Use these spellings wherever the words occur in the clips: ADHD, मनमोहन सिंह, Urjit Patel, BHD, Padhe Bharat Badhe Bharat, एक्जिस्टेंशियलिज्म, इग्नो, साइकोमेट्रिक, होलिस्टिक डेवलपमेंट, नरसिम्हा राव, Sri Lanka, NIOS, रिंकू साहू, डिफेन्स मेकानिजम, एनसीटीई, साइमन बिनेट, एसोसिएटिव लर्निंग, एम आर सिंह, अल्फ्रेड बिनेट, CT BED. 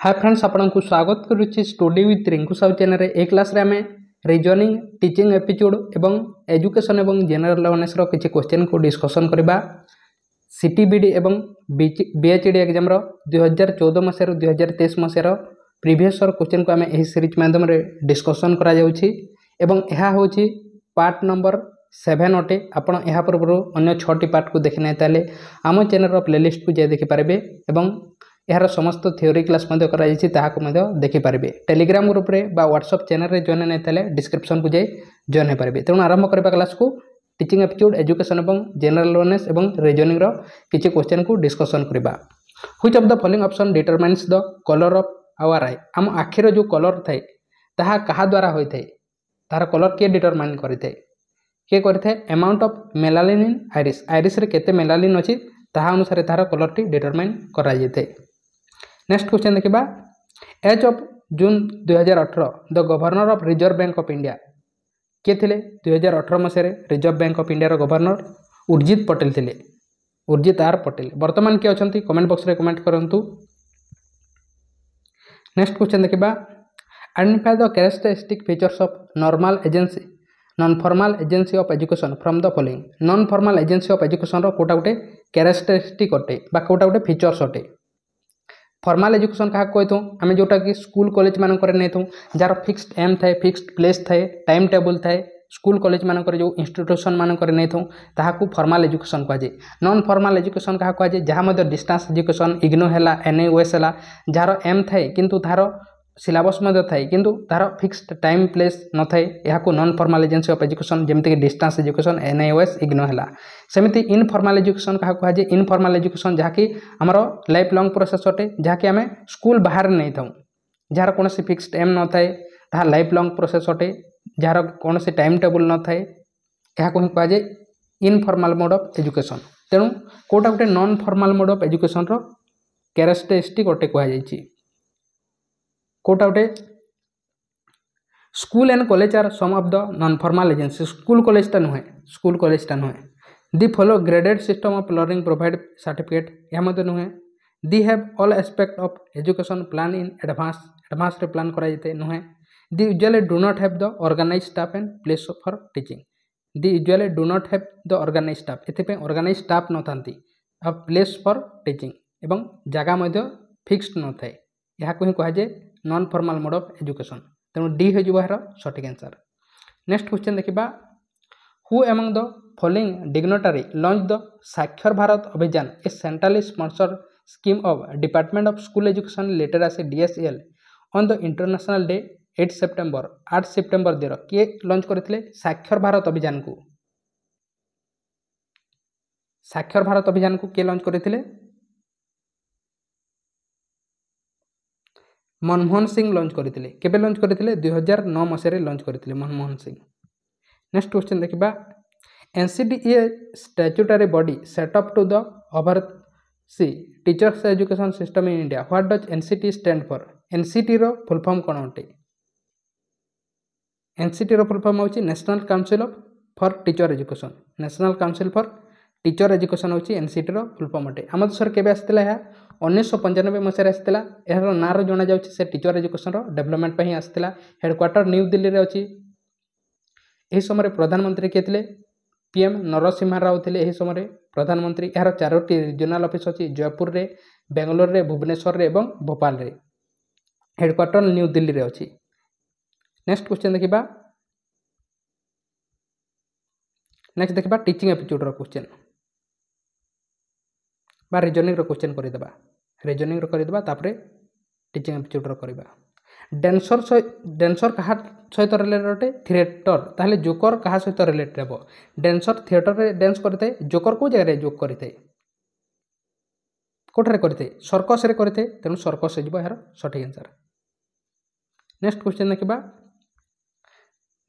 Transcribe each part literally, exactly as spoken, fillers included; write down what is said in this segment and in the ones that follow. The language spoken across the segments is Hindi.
हाय फ्रेंड्स आपण को स्वागत करुच्ची study with रिंकू साहू channel ए क्लास रे आमे रिजनिंग टीचिंग एपिसोड एवं एजुकेशन एवं जनरल अवेयरनेस रो किछि क्वेश्चन को डिस्कशन करबा सीटीबीडी एवं बीएचडी एग्जाम रो दो हज़ार चौदह मसेरो दो हज़ार तेईस मसेरो प्रीवियस रो क्वेश्चन को आमे एही सीरीज माध्यम रे डिस्कशन करा जाउछि एवं एहा होछि पार्ट नंबर सेवेन अटे आपण एहा पूर्व अन्य छटी पार्ट को देखि नै ताले आम चैनल रो प्लेलिस्ट को जे देखि पारबे एवं यार समस्त थ्योरी क्लास मध्य देखिपारे टेलीग्राम ग्रुप रे बा व्हाट्सएप चैनल रे जॉइन नहीं डिस्क्रिप्शन को जाए जॉइन हो पारे। तेणु आरंभ करबा क्लास को टीचिंग एप्टीट्यूड एजुकेशन एवं जनरल अवेयरनेस एवं रीजनिंग रो किछि क्वेश्चन को डिस्कशन करबा। Which of the following option determines the colour of our eye. आम आखिर जो कलर थाए ताहा कहा द्वारा होय थाए, तार कलर के डिटरमाइन करिथे के करिथे amount of melanin in iris. Iris रे केते मेलानिन अछि ताहा अनुसार तार कलर टी डिटरमाइन करा जइथे। नेक्स्ट क्वेश्चन देखा एज ऑफ जून दो हज़ार अठारह the governor of reserve bank of India किए थे। दो हज़ार अठारह मसीह रिजर्व बैंक ऑफ इंडिया रो गवर्नर उर्जित पटेल थे। उर्जित आर पटेल वर्तमान किए अच्छा कमेंट बॉक्स रे कमेंट करंतु। नेक्स्ट क्वेश्चन देखा identify the characteristic features of normal agency non formal agency of education from the following. Non formal agency of education रो कोटा गोटे कैरेक्टरिस्टिक अटे बा कोटा गोटे फीचर्स अटे। फॉर्मल एजुकेशन क्या कहूँ आम जोटा कि स्कूल कॉलेज मानक नहीं थूँ जार फिक्स्ड एम थाए फिक्स्ड प्लेस थाए टाइम टेबल थाए स्कूल कॉलेज मानक जो इंस्टीट्यूशन मानक नहीं थूँ ताकू फॉर्मल एजुकेशन कहुए। नॉन फॉर्मल एजुकेशन क्या कहुए जहाँ डिस्टेंस एजुकेशन इग्नो है एनआईओएस है जार एम थाए किंतु तार सिलेबस थाए किंतु तार फिक्स्ड टाइम प्लेस न थाए यह non formal agency of education जमीक डिस्टेंस एजुकेशन एनआईओएस इग्नो है। सेमती इनफॉर्मल एजुकेशन क्या कहुए इनफॉर्मल एजुकेशन जहाँकि आमर लाइफ लॉन्ग प्रोसेस अटे जहाँकि आम स्कूल बाहर नहीं था जार कौन फिक्स्ड एम न थाए ता लाइफ लॉन्ग प्रोसेस अटे जार कौन टाइम टेबुल न थाए यह कहुए इनफॉर्मल मोड ऑफ एजुकेशन। तेणु कौटा गोटे non formal mode of education रो कैरेक्टरिस्टिक अटे कहुई कोटा उठे school and college are some of the non formal agency. School college टा नुहे स्कूल कॉलेज टा नुहे they follow graded system of learning provide certificate यह मत नुहे they have all aspect of education plan in advance advance रे प्लान करा जते नुहे they usually do not have the organised staff and place for teaching. They usually do not have the organised staff एथि पे ऑर्गेनाइज्ड स्टाफ न थांती अब प्लेस फॉर टीचिंग एवं जागा मध्य फिक्स्ड न थाए यह को ही कहुए non formal mode of education. तेणु डी हो सटिक आंसर। नेक्स्ट क्वेश्चन देखा who among the following dignitary launch the Saakshar Bharat Abhiyan a centrally sponsored scheme of department of school education literacy DSL on the international day at September आठ सेप्टेम्बर दिन किए लॉन्च करथिले साक्षर भारत अभियान को। साक्षर भारत अभियान को किए लॉन्च करथिले मनमोहन सिंह लॉन्च करथिले केबे लॉन्च करथिले दो हज़ार नौ मसेरे लॉन्च करथिले मनमोहन सिंह। नेक्स्ट क्वेश्चन देखिबा एनसीटीई statutory body set up to the oversee teachers education system in India what does एनसीटीई stand for. एनसीटीई रो फुल फॉर्म कोन होते। एनसीटीई रो फुल फॉर्म होची national council of for teacher education. National council for teacher education होची एनसीटीई रो फुल फॉर्म अटे। आम सर केबे आस्थिला या उन्नीस सौ पंचानबे मसीह आसाला यार ना जना जा टीचर एजुकेशन डेवलपमेंट पर आसाला हेडक्वार्टर न्यू दिल्ली रे अच्छी। यही समय प्रधानमंत्री किए थे पीएम नरसिम्हा राव थे। यही समय प्रधानमंत्री यार चारोटी रिजनाल ऑफिस अच्छी जयपुर रे बेंगलोर रे भुवनेश्वर रे एवं भोपाल रे हेडक्वार्टर न्यू दिल्ली रे अच्छी। नेक्स्ट क्वेश्चन देखा नेक्स्ट देखा टीचिंग एप्टीट्यूड रो क्वेश्चन बा रिजनिंग रो क्वेश्चन करदेबा रिजनिंग रो करदेबा तापरे टीचिंग एप्टीट्यूड रो करबा। डांसर सो डांसर कहा सहित रिलेटेड अटे थिएटर ताहले जोकर कहा सहित रिलेटेड हेबो। डांसर थिएटर रे डांस करते जोकर को जगह रे जोक करते कोठरे करते सर्कस रे करते तेनु सर्कस हेबो यार सही आंसर। नेक्स्ट क्वेश्चन देखबा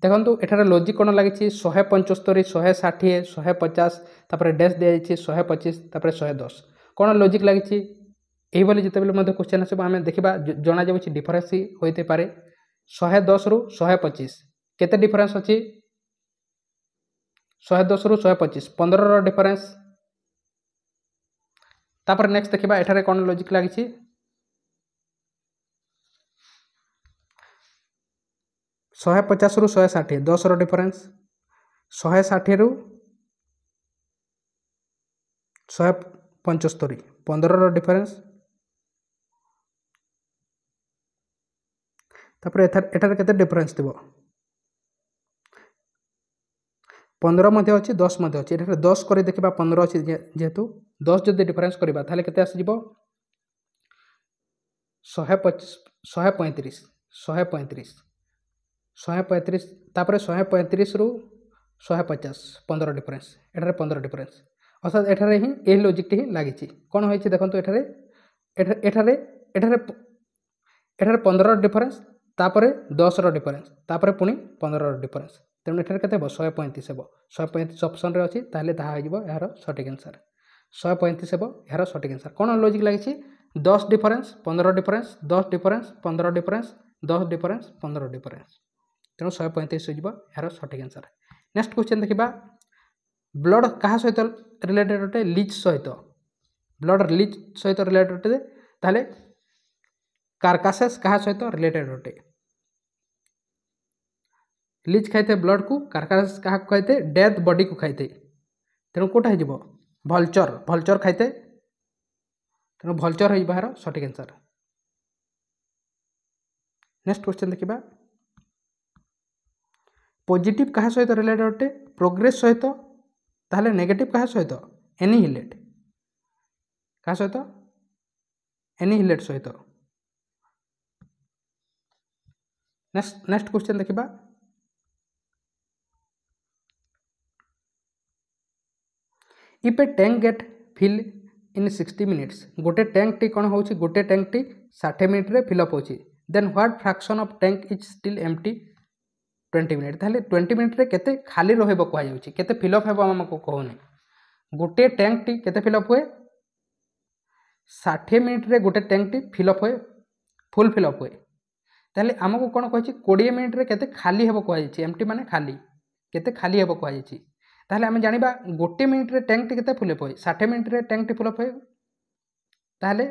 देखो एठार लॉजिक कौन लगी शहे पंचस्तरी शहे षाठी शहे पचास तापर डैश दी शहे पचीस तापर शहे दस कौन लॉजिक लगी जिते क्वेश्चन आसो आम देखा जना जा डिफरेन्स होते पारे। शहे दस रु शहे पचीस केते डिफरेन्स अच्छी शहे दस रु शहे पचीस पंद्रह डिफरेन्स। तापर नेक्स्ट देखा एठार कौन लॉजिक लगी शहे पचास रु शहे षाठी दस डिफरेंस शहे षाठी रु शहे पंचस्तरी पंद्रह डिफरेंस तापर एठार केते डिफरेंस दिबो पंद्रह मध्य अच्छी दस मध्य अच्छी एठार दस कर देखा पंद्रह अच्छी जेहेतु दस जदि डिफरेंस करवा ताहले केते आसीजिबो शहे पचीस शहे पैंतीस शहे पैंतीस शहे पैंतीस तापर शहे पैंतीस रु शहे पचास पंद्रह डिफरेंस एठार पंद्रह डिफरेंस अर्थात एठार ही यही लॉजिक टी लगी कौन हो देखो एठार एठार पंद्रह डिफरेंस तापरे दस डिफरेंस तापरे पुणी पंद्रह डिफरेंस तेणु एठार के शहे पैंतीस हे शहे पैंतीस ऑप्शन अच्छी ताहले यार सटिक आंसर शहे पैंतीस हे यार सटिक आंसर कौन लॉजिक लगी दस डिफरेंस पंद्रह डिफरेंस दस डिफरेंस पंद्रह डिफरेंस दस डिफरेंस पंद्रह डिफरेंस तेणु शहे पैंतीस यार सटिक आंसर। नेक्स्ट क्वेश्चन देखा ब्लड क्या सहित रिलेटेड अटे लीच सहित ब्लड लीच सहित रिलेटेड अटे ताहले कार्कासेस क्या सहित रिलेटेड अटे लीच खाई थे ब्लड को कार्कासेस क्या खाई थे डेथ बॉडी को खाई थे तेणु कौटा हो भल्चर भल्चर खाई थे तेणु भल्चर हो सटिक आंसर। नेक्स्ट क्वेश्चन देखा पॉजिटिव क्या सहित रिलेटेड अटे प्रोग्रेस सहित ताहले नेगेटिव क्या सहित एनिहिलेट क्या सहित एनिहिलेट सहित। नेक्स्ट नेक्स्ट क्वेश्चन देखा if a tank get fill in sixty minutes गोटे टैंक टी कौन हो गोटे टैंक टी साठ मिनट रे फिलअप हो then what fraction of tank is still empty twenty minute ताले ट्वेंटी मिनिट रे केते खाली रहबो कहै जाउछि केते फिलअप हेबो हमको कहौनी गोटे टैंक टी केते फिलअप होए साठ मिनिट रे गोटे टैंक टी फिलअप होए फुल फिलअप होए ताले हमको कोन कहै छि बीस मिनिट रे केते खाली हेबो कहै जाउछि एम्प्टी माने खाली केते खाली हेबो कहै जाउछि ताले आम जाना गोटे मिनिट रे टैंक टी केते फुलअप होए साठ मिनिट रे टैंक टी फुलअप होए ताले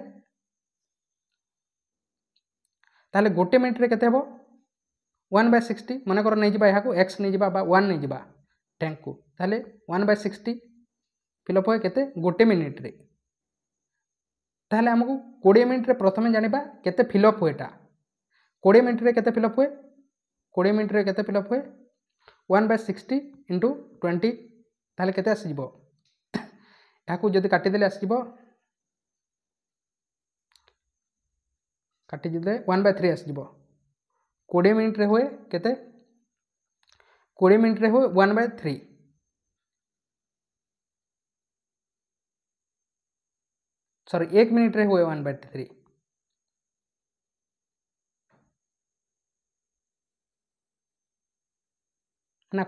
ताले गोटे मिनिट रे केते हेबो वन बाय सिक्सटी मन कर नहीं जावा यहाँ एक्स नहीं जावा वन नहीं जावा टैंक को ताले वन बाय सिक्सटी फिलअप हुए केते गोटे मिनिट रे ताले हमको कोड़े मिनिट रे प्रथम जाना केते फिलअप हुएटा कोड़े मिनिट रे केते फिलअप हुए कोड़े मिनिट रे केते फिलअप हुए one by sixty into twenty ताले केते आसीजिबो याकू जदि काटि देले आसीजिबो काटि देले वन बाय थ्री आसीजिबो कोड़े मिनिट रे हुए केते कोड़े मिनिट रे हुए वन बाय थ्री सॉरी एक मिनिट रे हुए वन बाय थ्री ना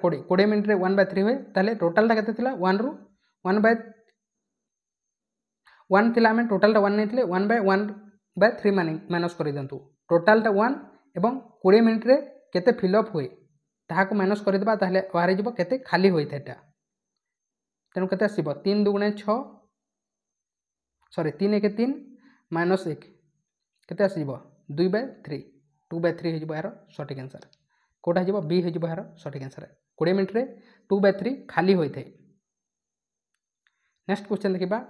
कोड़े कोड़े मिनिट रे वन बाय थ्री हुए ताले टोटाल टा केते वन रु वन बाय वन थिला आमे टोटाल टा वन नै थिले one by one by three माने माइनस करि दंतु टोटाल टा वन एवं बीस मिनट रे केते फिलअप हुए ताहाको माइनस कर देबा ताहले बाहर जइबो केते खाली होई थेटा तेनु केते आसीबो तीन दुगुणे छह सॉरी तीन एक तीन माइनस एक केते आसीबो दुई by three two by three हो जइबो यार सटिक आंसर कोटा हो बी हो यार सटिक आंसर बीस मिनट रे टू बाय थ्री खाली होई थे। नेक्स्ट क्वेश्चन देखिबा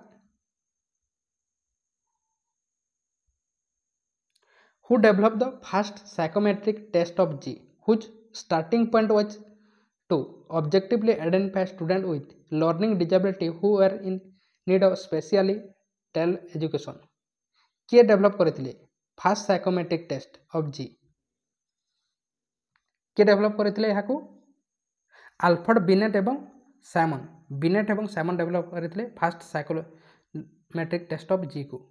Who developed the first psychometric test of G, whose starting point was to objectively identify students with learning disability who were in need of specially tailored education? किए डेभलप करथिले फास्ट साइकोमेट्रिक टेस्ट ऑफ जी किए डेभलप करथिले याकू अल्फ्रेड बिनेट एवं साइमन बिनेट एवं साइमन डेभलप करथिले फास्ट साइकोमेट्रिक टेस्ट ऑफ जी को।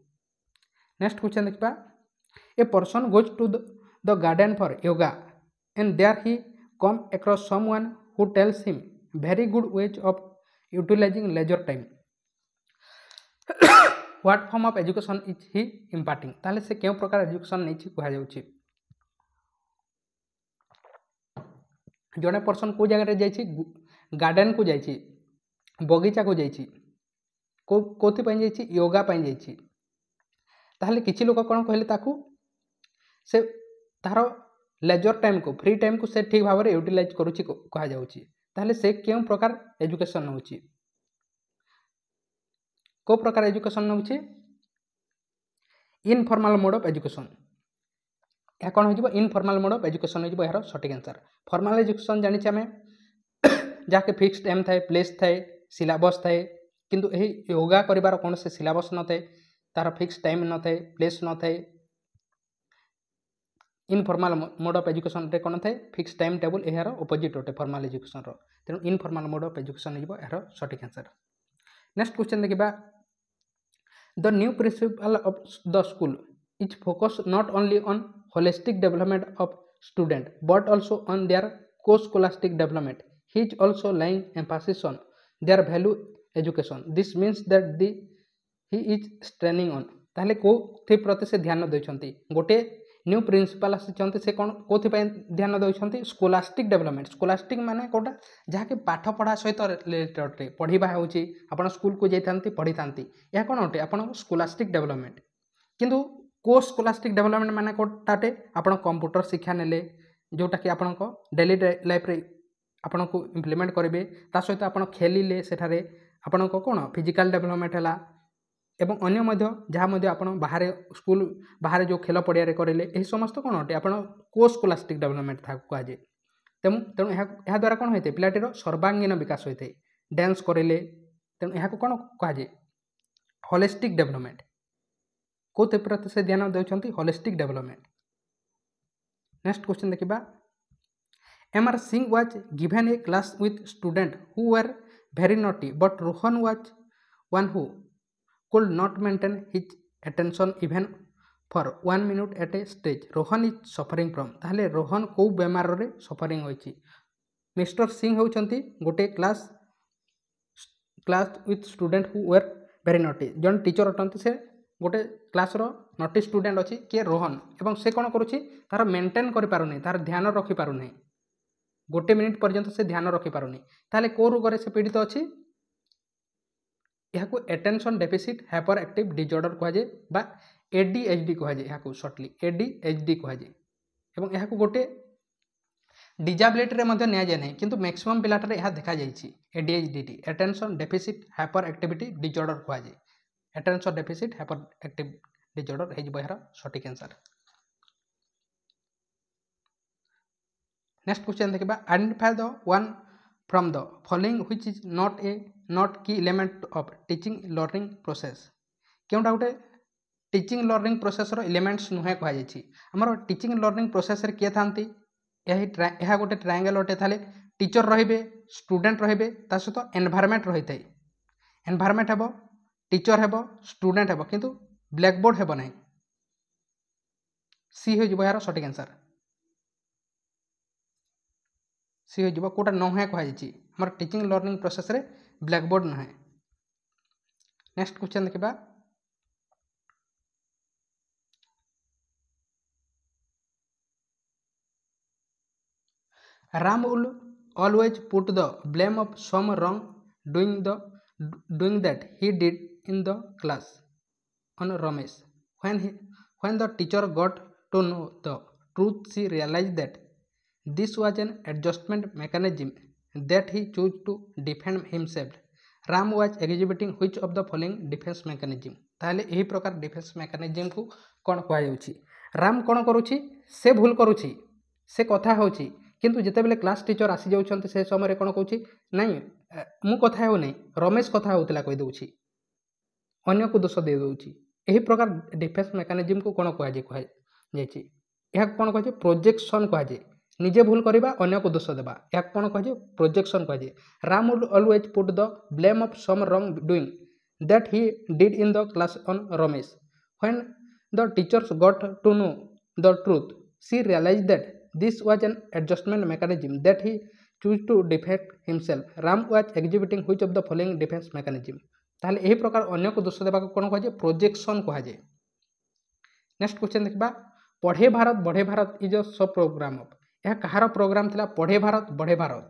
नेक्स्ट क्वेश्चन देखबा A person goes to the, the garden for yoga and there he comes across someone who tells him very good ways of utilizing leisure time. What form of education is he imparting? ताले से क्यों प्रकार एजुकेशन नहीं कह जाऊँगी जड़े पर्सन को जगह जाइए गार्डन को जाइए बगीचा को जाइए को कोथि पई जाइए योगा पई जाइए ताहले किछि लोक कौन कहले ताकू से तारो लेजर टाइम को फ्री टाइम को से ठीक भाव में यूटिलाइज करुच्ची कह जाउची ताहले से केउ प्रकार एजुकेशन होउची को प्रकार एजुकेशन होउची इनफॉर्मल मोड ऑफ एजुकेशन या कौन हो इनफॉर्मल मोड ऑफ एजुकेशन हो यार सटिक आंसर। फॉर्मल एजुकेशन जानी आम जहाँकि फिक्स्ड एम थाए प्लेस थाए सिलेबस थाए किंतु यही योगा करिबार कौन से सिलेबस न थाए तार फिक्स टाइम न थाए प्लेस न थाए। इनफॉर्मल मोड ऑफ एजुकेशन रे कौन थाए फिक्स टाइम टेबल यार अपोजिट अटे फॉर्मल एजुकेशन रो तेणु इनफॉर्मल मोड ऑफ एजुकेशन हो यार सटिक आंसर। नेक्स्ट क्वेश्चन देखा the new principal of the school is focus not only on होलिस्टिक डेवलपमेंट of student but also on their co scholastic development he is also laying emphasis on their value education this means that the he is straining on ताहले को थि प्रति से ध्यान देउछंती गोटे न्यू प्रिंसिपल आछंती से कोन को थि पय ध्यान देउछंती स्कोलास्टिक डेवलपमेंट। स्कोलास्टिक माने कोटा जहा के पाठ पढ़ा सहित रिलेटेड रे पढ़िबा होउची आपण स्कूल को जैतांती पढ़ितांती या कोन होटे आपण स्कोलास्टिक डेवलपमेंट किंतु को स्कोलास्टिक डेवलपमेंट माने कोटाटे आपण कंप्यूटर शिक्षा नेले जोटा कि आपण को डेली लाइफ रे आपण को इम्प्लीमेंट करेंगे ता सहित आपड़ खेलिले सेठारे आपण को कौन फिजिकल डेवलपमेंट है एवं अन्य मध्य जहाँ मध्य आपण बाहर स्कूल बाहर जो खेल पड़िया रे करेले यही समस्त कौन अटे आपड़ को स्कोलास्टिक डेवलपमेंट था कहुए तेणु तेणु यह द्वारा कौन होता है पिलाटीर सर्वांगीन विकास होता है डांस करेले तेणु यह कौन कहुए होलिस्टिक डेवलपमेंट को प्रति से ध्यान देते होलिस्टिक डेवलपमेंट। नेक्स्ट क्वेश्चन देखा एम आर सिंह was given a class with student who were very naughty but Rohan was one who could not maintain his attention even for one minute at a stage Rohan is suffering from ताहले रोहन को बेमार रे सफरिंग होइछि। मिस्टर सिंह होउछंती गोटे class class with student who were very naughty जन टीचर अटंती से गोटे क्लास रो नॉटी स्टूडेंट अछि के रोहन एवं से कोन करूछि तार मेंटेन करि पारु नै तार ध्यान रखि पारु नै गोटे मिनिट पर्यंत से ध्यान रखि पारुनी ताले को रोगरे से पीड़ित अछि याकू attention deficit hyper active disorder कहुए बा एडीएचडी कहुए याकू शॉर्टली एडीएचडी कहुए एवं याकू गोटे डिसेबिलिटी रे मध्ये न्या जाय नै किंतु मैक्सिमम पिलाटरे यह देखा जायछि ADHD attention deficit hyper activity disorder कहुए attention deficit hyper active disorder हे बहरा सटिक आंसर। नेक्स्ट क्वेश्चन देखा identify the one from the following which is not a not key element of teaching learning process क्योंटा गोटे टीचिंग लर्निंग प्रोसेस रो इलेमेंट्स नुहे कहुई आमर टीचिंग लर्निंग प्रोसेस रे किए थांती यह गोटे ट्रायंगल अटे थाले टीचर रहिबे स्टूडेंट रहिबे ता सहित एनवायरनमेंट रही थाए एनवायरनमेंट हेबो टीचर हेबो स्टूडेंट हेबो किंतु ब्लैक बोर्ड हेबो नै सी हो जिवो यार सटिक आंसर सी हो जीव कोटा नहे कहुई हमर टीचिंग लर्निंग प्रोसेस रे ब्लैक बोर्ड नहे। नेक्स्ट क्वेश्चन देखा Ram would always put the blame of some wrong doing the doing that he did in the class on Ramesh when he when the teacher got to know the truth she realise that this was an adjustment mechanism that he chose to defend himself ram was exhibiting which of the following defense mechanism ताहले यही प्रकार डिफेन्स मेकानिजम को कौन कहुच्छी राम कौन करुच्छी से भूल करुच्छी से कथा होच्छी किंतु जिते बेले क्लास टीचर आसी जाउछंती से समय कौन कहूँ नाई मु कथा हो नहीं रमेश कथा होता कहीदे अन्न को दोष देदेउची यही प्रकार डिफेन्स मेकानिजम को कौन कह कौन कह प्रोजेक्शन कहुए निजे भूल करवा अन्य को दोष देवा या कौन कहुए प्रोजेक्शन कहुए Ram would always put the blame of some wrong doing that he did in the class on Ramesh when the teachers got to know the truth she realise that this was an adjustment mechanism that he choose to defect himself Ram was exhibiting which of the following डिफेन्स मेकानिजम ताहले यही प्रकार अन्य को दोष देवा कौन कहुए प्रोजेक्शन कहुए। नेक्स्ट क्वेश्चन देखा पढ़े भारत बढ़े भारत इज अ सब प्रोग्राम ऑफ यह कहार प्रोग्राम थिला पढ़े भारत बढ़े भारत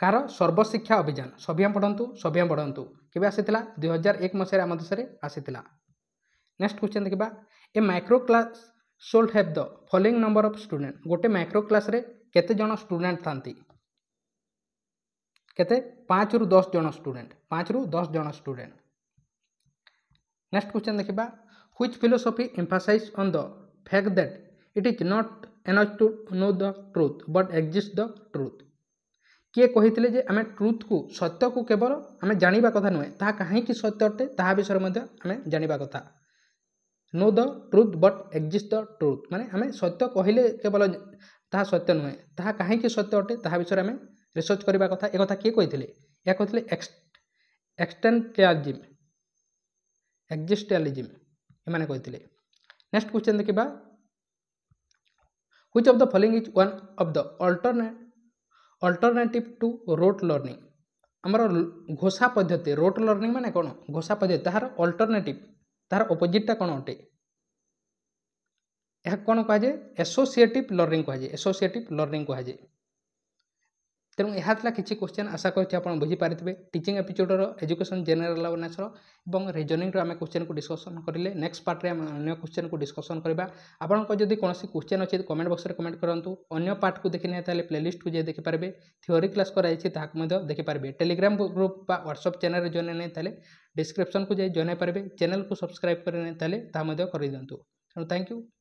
कार सर्व शिक्षा अभियान सभ्या पढ़ंतु सभ्या पढ़ंतु केबे आसीतिला दुई हजार एक मसीह आम देश में आसीतिला। नेक्स्ट क्वेश्चन देखा a micro class should have the following number of student. गोटे मैक्रो क्लास रे केते जन स्टूडेंट थांती केते पाँच रु दस जन स्टूडेंट पाँच रु दस जन स्टूडेंट. नेक्स्ट क्वेश्चन देखिबा. Which philosophy emphasize on the fact that it is not enough to know the truth but exist the truth. किए कहिथिले जे आमे ट्रुथ को सत्य को केवल आमे जानिबा कथा नुहे ताहा काहेकि सत्य अटे ताहा विषय मध्ये आमे जानिबा कथा. Know the truth but exist the truth माने आमे सत्य कहिले केवल ताहा सत्य नुहे ताहा काहेकि सत्य अटे ताहा विषय आमे रिसर्च करबा कथा. ए कथा किए कहिथिले या कहिथिले एक्सटेंशियलिज्म एक्जिस्टेंशियलिज्म ए माने कहिथिले. नेक्स्ट क्वेश्चन देखिबा. Which of the following is one of the alternate alternative to rote learning. आमर घोषा पद्धति रोट लर्निंग माने कौन घोषा पद्धति तार अल्टरनेटिव तार अपोजिटा कौन अटे यह कौन कहुए एसोसिएटिव लर्निंग कहुए एसोसिएटिव लर्निंग कहुए. तेणु यह किसी क्वेश्चन आशा कर बुझीपारे. टीचिंग एपिसोडर एजुकेशन जेनेल अवेयरनेस और रिजनिंग आम क्वेश्चन को डिस्कसन करें. नेक्स्ट पार्टे आम अन्य क्वेश्चन को डिस्कसन करवा. आपंकर जब कौन क्वेश्चन अच्छे कमेंट बॉक्स में कमेंट करूँ. अन्य पार्ट को देखी ना प्लेलिस्ट को जी देखिपारे. थ्योरी क्लास कराई देखिपारे. टेलीग्राम ग्रुप बा व्हाट्सएप चैनल जॉइन नहीं था डिस्क्रिप्शन को जॉइन हो पारे. चैनल को सब्सक्राइब करें ताहले ताहा मध्य कर दिंतु. Thank you.